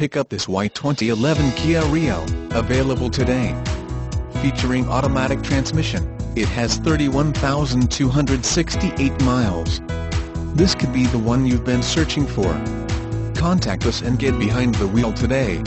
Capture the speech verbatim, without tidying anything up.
Pick up this white twenty eleven Kia Rio, available today. Featuring automatic transmission, it has thirty-one thousand two hundred sixty-eight miles. This could be the one you've been searching for. Contact us and get behind the wheel today.